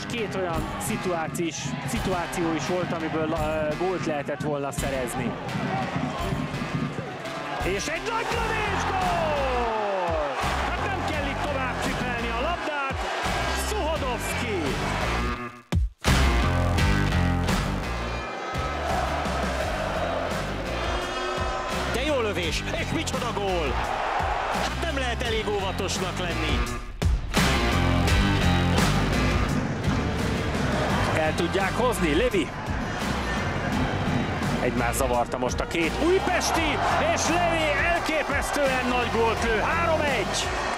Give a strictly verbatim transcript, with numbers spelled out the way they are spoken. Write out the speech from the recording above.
most két olyan szituáció is, szituáció is volt, amiből uh, gólt lehetett volna szerezni. És egy nagy lövés, gól! Hát nem kell itt tovább cipelni a labdát, Szuhodovszki! De jó lövés, és micsoda gól! Hát nem lehet elég óvatosnak lenni. El tudják hozni, Levi. Egymás zavarta most a két újpesti, és Levi elképesztően nagy gólt lő, három egy!